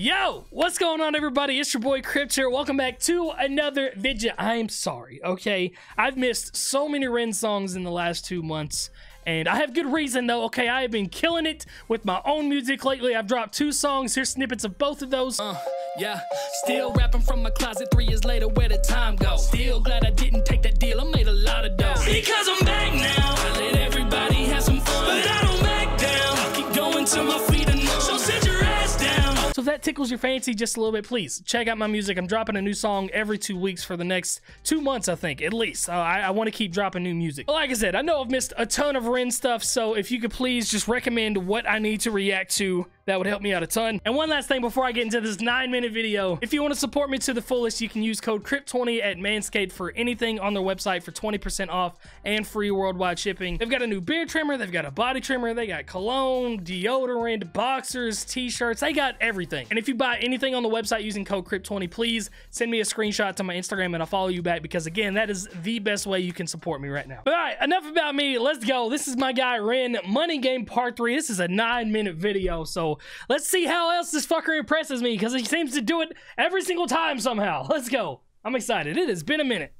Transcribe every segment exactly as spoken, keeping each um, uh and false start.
Yo, what's going on, everybody? It's your boy Crypt here. Welcome back to another video. I'm sorry, okay? I've missed so many Ren songs in the last two months, and I have good reason, though, okay? I have been killing it with my own music lately. I've dropped two songs. Here's snippets of both of those. Uh, yeah, still rapping from my closet three years later. Where the time go? Still glad I didn't take that deal. I made a lot of dough. Because I'm back now. I let everybody have some fun. But I don't back down. I keep going till my feet are numb. So sit your ass down. So if that tickles your fancy just a little bit, please check out my music. I'm dropping a new song every two weeks for the next two months, I think, at least. Uh, I, I want to keep dropping new music. But like I said, I know I've missed a ton of Ren stuff, so if you could please just recommend what I need to react to, that would help me out a ton. And one last thing before I get into this nine-minute video, if you want to support me to the fullest, you can use code Crypt twenty at Manscaped for anything on their website for twenty percent off and free worldwide shipping. They've got a new beard trimmer, they've got a body trimmer, they got cologne, deodorant, boxers, t-shirts, they got everything. And if you buy anything on the website using code Crypt twenty, please send me a screenshot to my Instagram and I'll follow you back, because again, that is the best way you can support me right now. But all right, enough about me. Let's go. This is my guy Ren, Money Game Part three. This is a nine minute video, so let's see how else this fucker impresses me, because he seems to do it every single time somehow. Let's go. I'm excited. It has been a minute.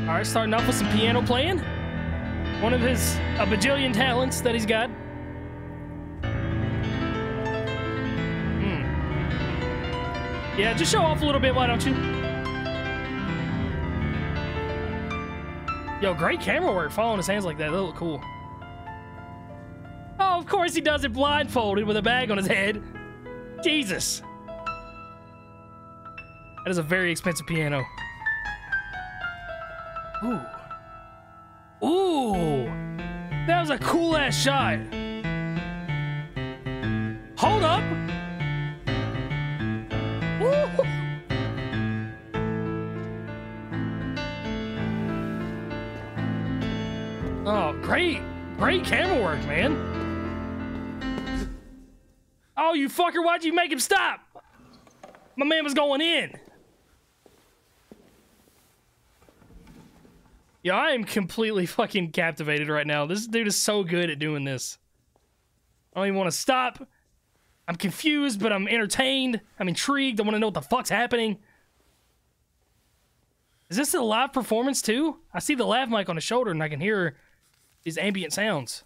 All right, starting off with some piano playing. One of his a bajillion talents that he's got. Mm. Yeah, just show off a little bit, why don't you? Yo, great camera work, following his hands like that. That look cool. Oh, of course he does it blindfolded with a bag on his head. Jesus. That is a very expensive piano. Ooh. Ooh, that was a cool ass shot. Hold up. Woo. Oh, great, great camera work, man. Oh, you fucker, why'd you make him stop? My man was going in. Yeah, I am completely fucking captivated right now. This dude is so good at doing this. I don't even want to stop. I'm confused, but I'm entertained. I'm intrigued. I want to know what the fuck's happening. Is this a live performance too? I see the lav mic on his shoulder and I can hear these ambient sounds.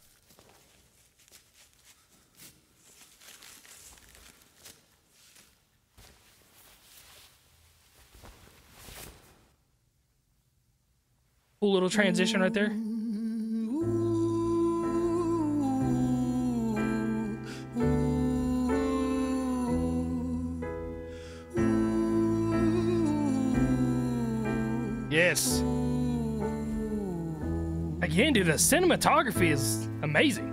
Cool little transition right there. Yes. Again, dude, the cinematography is amazing.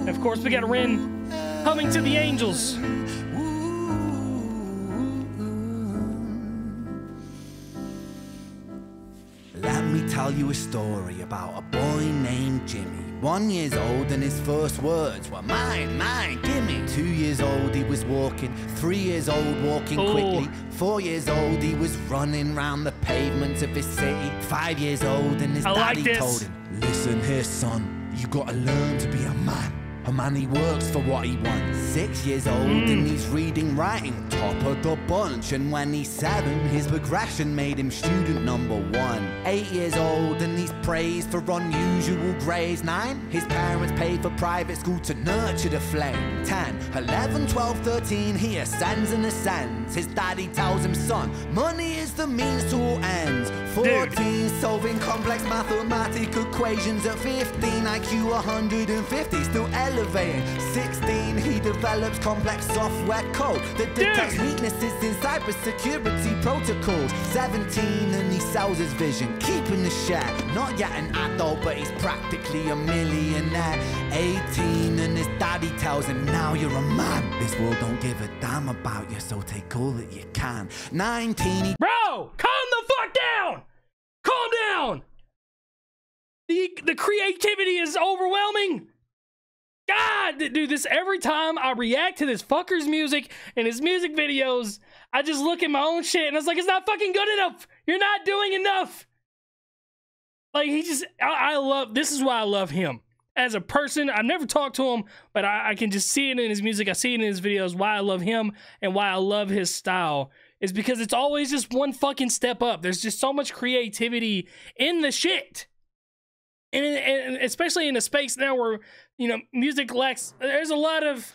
And of course, we got Ren humming to the angels. Tell you a story about a boy named Jimmy. One years old and his first words were mine, mine, gimme. Two years old he was walking, three years old walking oh. quickly. Four years old he was running round the pavements of his city. Five years old and his I daddy like told him, listen here son, you gotta learn to be a man. A man he works for what he wants. Six years old mm. and he's reading, writing, top of the bunch. And when he's seven, his progression made him student number one. Eight years old and he's praised for unusual grades. Nine, his parents paid for private school to nurture the flame. Ten, eleven, twelve, thirteen, he ascends and ascends. His daddy tells him, son, money is the means to all ends. Fourteen, Dude. solving complex mathematical equations. At fifteen, I Q one hundred fifty, still elevating. sixteen, he develops complex software code that detects Dude. weaknesses in cybersecurity protocols. seventeen, and he sells his vision, keeping the share. Not yet an adult, but he's practically a millionaire. eighteen, and his daddy tells him, now you're a man. This world don't give a damn about you, so take all that you can. nineteen, he Bro, calm the fuck down! Calm down! The, the creativity is overwhelming! God, dude, this every time I react to this fucker's music and his music videos, I just look at my own shit and I was like, it's not fucking good enough. You're not doing enough. Like, he just, I, I love, this is why I love him as a person. I've never talked to him, but I, I can just see it in his music. I see it in his videos. Why I love him and why I love his style is because it's always just one fucking step up. There's just so much creativity in the shit. And, and especially in a space now where, you know, music lacks, there's a lot of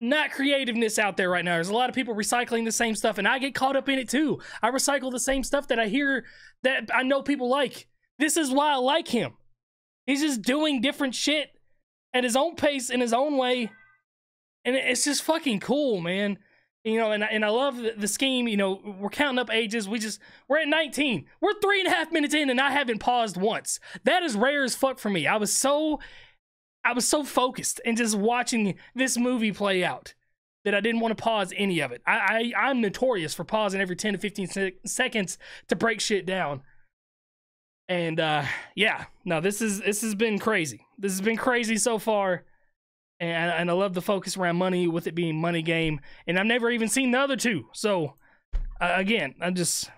not creativeness out there right now. There's a lot of people recycling the same stuff, and I get caught up in it too. I recycle the same stuff that I hear that I know people like. This is why I like him. He's just doing different shit at his own pace, in his own way. And it's just fucking cool, man. You know, and, and I love the, the scheme. You know, we're counting up ages. We just, we're at nineteen. We're three and a half minutes in, and I haven't paused once. That is rare as fuck for me. I was so, I was so focused and just watching this movie play out that I didn't want to pause any of it. I, I, I'm notorious for pausing every ten to fifteen se seconds to break shit down. And, uh, yeah, no, this is, this has been crazy. This has been crazy so far. And, and I love the focus around money, with it being Money Game. And I've never even seen the other two. So, uh, again, I'm just...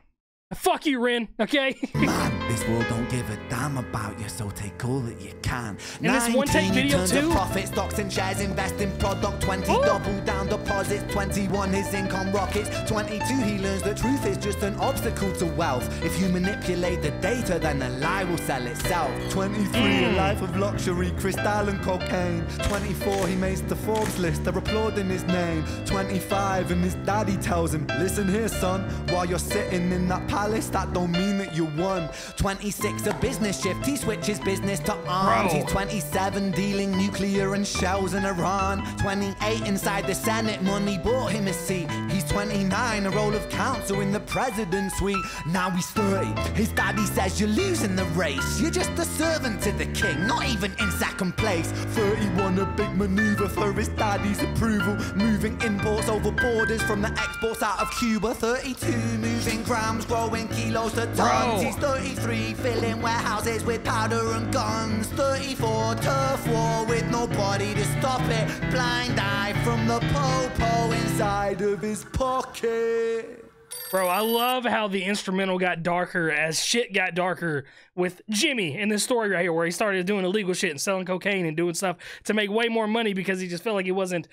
Fuck you, Ren, okay? Man, this world don't give a damn about you, so take all that you can. And this one take video too? Profits, stocks and shares, invest in product. twenty, oh. Double down deposits. twenty-one, his income rockets. twenty-two, he learns the truth is just an obstacle to wealth. If you manipulate the data, then the lie will sell itself. twenty-three, mm. a life of luxury, crystal and cocaine. twenty-four, he makes the Forbes list, they're applauding his name. twenty-five, and his daddy tells him, listen here, son, while you're sitting in that pile, that don't mean that you won. twenty-six, a business shift, he switches business to arms. Bro. He's twenty-seven, dealing nuclear and shells in Iran. twenty-eight, inside the Senate, money bought him a seat. He's twenty-nine, a role of counsel in the president's suite. Now he's thirty, his daddy says you're losing the race, you're just a servant to the king, not even in second place. thirty-one, a big maneuver for his daddy's approval, moving imports over borders from the exports out of Cuba. thirty-two, moving grams, growing kilos to tons. He's thirty-three, filling warehouses with powder and guns. thirty-four, turf war with nobody to stop it. Blind eye from the popo inside of his pocket. Bro, I love how the instrumental got darker as shit got darker with Jimmy in this story right here, where he started doing illegal shit and selling cocaine and doing stuff to make way more money because he just felt like he wasn't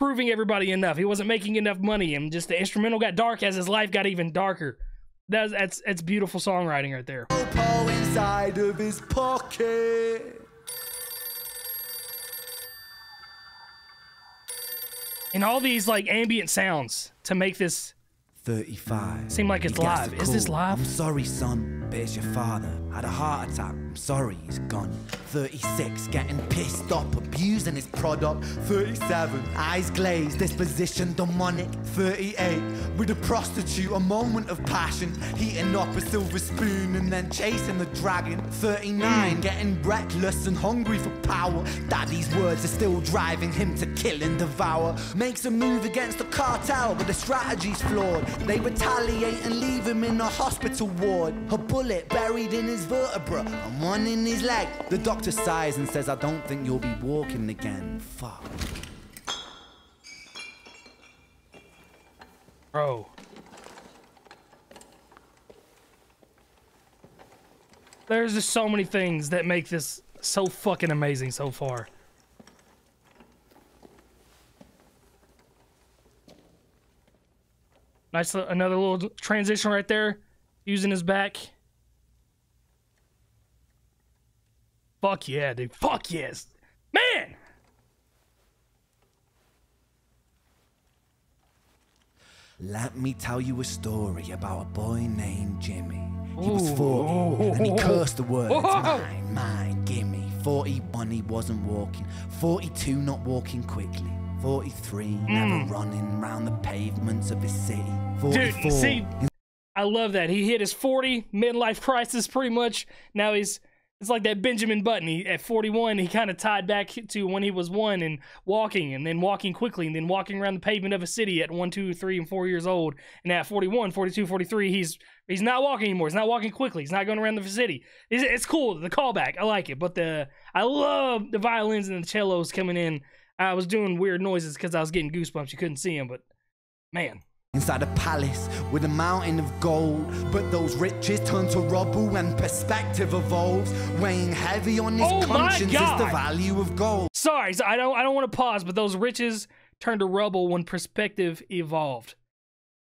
proving everybody enough. He wasn't making enough money, and just the instrumental got dark as his life got even darker. That's, that's that's beautiful songwriting right there. Popo inside of his pocket. And all these like ambient sounds to make this thirty-five seem like it's live. Is this live? I'm sorry, son. There's your father. Had a heart attack. I'm sorry, he's gone. thirty-six, getting pissed up, abusing his product. thirty-seven, eyes glazed, disposition demonic. thirty-eight, with a prostitute, a moment of passion, heating up a silver spoon and then chasing the dragon. thirty-nine, getting reckless and hungry for power. Daddy's words are still driving him to kill and devour. Makes a move against the cartel, but the strategy's flawed. They retaliate and leave him in a hospital ward. A bullet buried in his vertebra and one in his leg. The doctor sighs and says, I don't think you'll be walking again. Fuck. Bro. There's just so many things that make this so fucking amazing so far. Nice, another little transition right there. Using his back. Fuck yeah, dude. Fuck yes. Man! Let me tell you a story about a boy named Jimmy. He was forty, and he cursed the words, mine, mine, gimme. forty-one, he wasn't walking. forty-two, not walking quickly. forty-three, mm. never running round the pavements of his city. forty-four. Dude, see, I love that. He hit his forty, midlife crisis pretty much. Now he's... It's like that Benjamin Button. He, at forty-one, he kind of tied back to when he was one and walking, and then walking quickly, and then walking around the pavement of a city at one, two, three, and four years old. And at forty-one, forty-two, forty-three, he's He's not walking anymore. He's not walking quickly. He's not going around the city. It's, it's cool. The callback. I like it. But the I love the violins and the cellos coming in. I was doing weird noises because I was getting goosebumps. You couldn't see him, but man. Inside a palace with a mountain of gold, but those riches turn to rubble when perspective evolves, weighing heavy on his oh conscience is the value of gold. Sorry, so I don't I don't want to pause, but those riches turn to rubble when perspective evolved.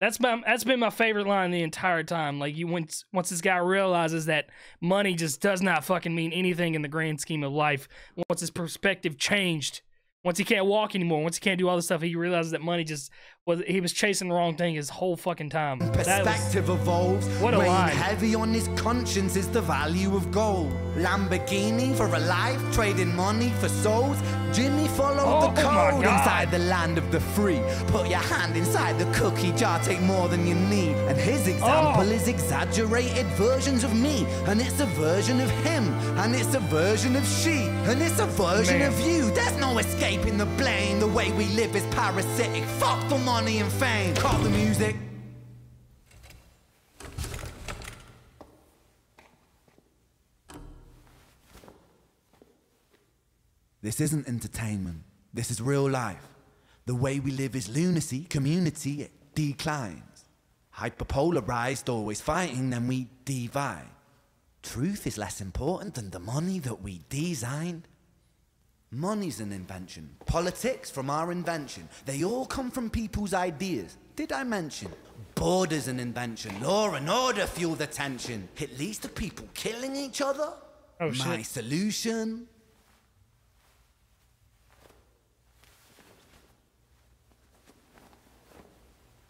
That's my that's been my favorite line the entire time. Like you once once this guy realizes that money just does not fucking mean anything in the grand scheme of life. Once his perspective changed. Once he can't walk anymore, once he can't do all this stuff, he realizes that money just was, he was chasing the wrong thing his whole fucking time. Perspective was, evolves. What a line. Heavy on his conscience is the value of gold. Lamborghini for a life, trading money for souls. Jimmy followed oh, the code inside the land of the free. Put your hand inside the cookie jar, take more than you need. And his example oh. is exaggerated versions of me. And it's a version of him. And it's a version of she. And it's a version Man. of you. There's no escape in the blame. The way we live is parasitic. Fuck the money and fame. Cut the music. This isn't entertainment. This is real life. The way we live is lunacy. Community, it declines. Hyperpolarized, always fighting, then we divide. Truth is less important than the money that we designed. Money's an invention. Politics from our invention. They all come from people's ideas. Did I mention? Border's an invention. Law and order fuel the tension. It leads to people killing each other. Oh, shit. My solution.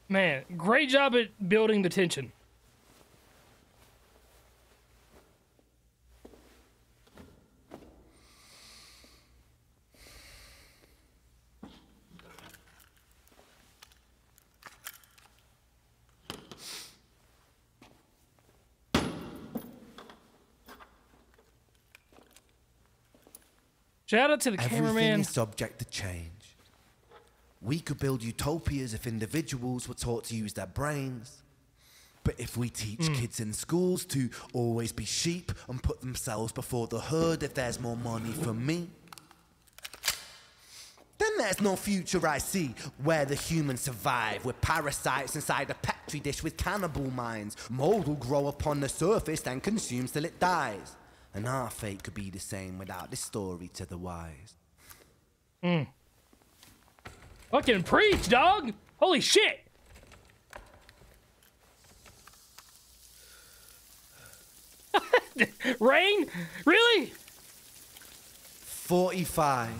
Man, great job at building the tension. Shout out to the cameraman. Everything is subject to change. We could build utopias if individuals were taught to use their brains. But if we teach mm. kids in schools to always be sheep and put themselves before the herd if there's more money for me, then there's no future I see where the humans survive. We're parasites inside a petri dish with cannibal minds. Mold will grow upon the surface and consumes till it dies. And our fate could be the same without this story to the wise. Mm. Fucking preach, dog! Holy shit! Rain? Really? forty-five.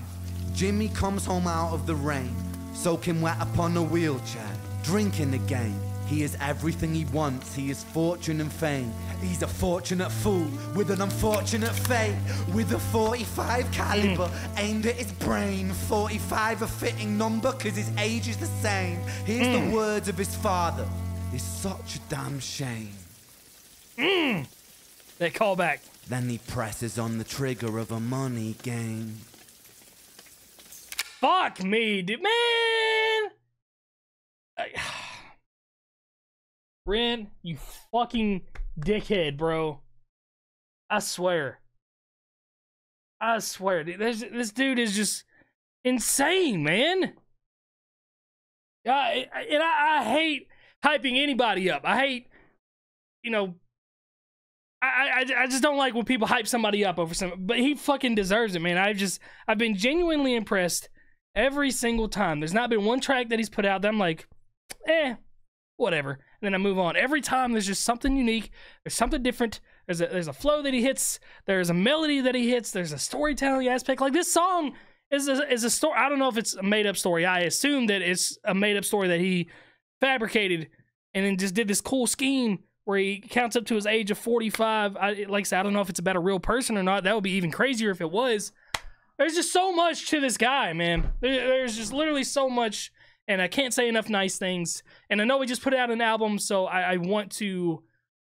Jimmy comes home out of the rain, soaking wet upon a wheelchair, drinking again. He is everything he wants. He is fortune and fame. He's a fortunate fool with an unfortunate fate. With a forty-five caliber mm. aimed at his brain. forty-five a fitting number because his age is the same. Here's mm. the words of his father. It's such a damn shame. Mm. They call back. Then he presses on the trigger of a money game. Fuck me, dude. Man! I Ren, you fucking dickhead, bro. I swear. I swear. This, this dude is just insane, man. I, and I, I hate hyping anybody up. I hate, you know, I, I, I just don't like when people hype somebody up over something. But he fucking deserves it, man. I've just, I've been genuinely impressed every single time. There's not been one track that he's put out that I'm like, eh, whatever. And then I move on. Every time there's just something unique. There's something different. There's a, there's a flow that he hits. There's a melody that he hits. There's a storytelling aspect. Like this song is a, is a story. I don't know if it's a made up story. I assume that it's a made up story that he fabricated and then just did this cool scheme where he counts up to his age of forty-five. I, like I said, I don't know if it's about a real person or not. That would be even crazier if it was. There's just so much to this guy, man. There, there's just literally so much. And I can't say enough nice things. And I know we just put out an album, so I, I want to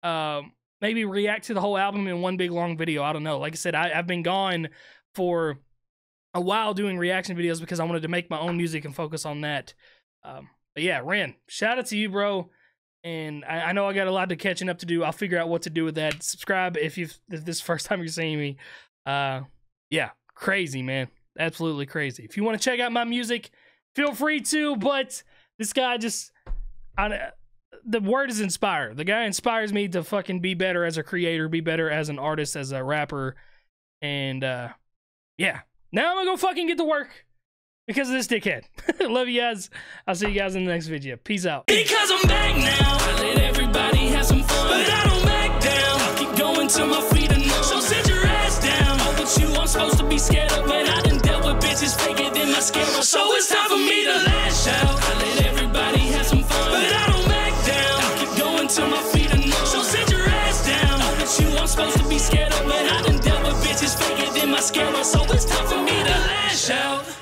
uh, maybe react to the whole album in one big long video. I don't know. Like I said, I, I've been gone for a while doing reaction videos because I wanted to make my own music and focus on that. Um, but yeah, Ren, shout out to you, bro. And I, I know I got a lot of catching up to do. I'll figure out what to do with that. Subscribe if you've if this is the first time you're seeing me. Uh, yeah, crazy, man. Absolutely crazy. If you want to check out my music, feel free to. But this guy just... I, the word is inspire. The guy inspires me to fucking be better as a creator, be better as an artist, as a rapper. And, uh, yeah. Now I'm gonna go fucking get to work. Because of this dickhead. Love you guys. I'll see you guys in the next video. Peace out. Because I'm back now. I let everybody have some fun. But I don't back down. I keep going till my feet are numb. So sit your ass down. Oh, but you aren't supposed to be scared of. But I done dealt with bitches faker than my scare. So it's time for me to lash out. I let everybody have some fun. But I don't back down. I keep going till my feet are numb. So sit your ass down. Oh, but you aren't supposed to be scared of. But I done dealt with bitches faker than my scare. So it's time for me to lash out.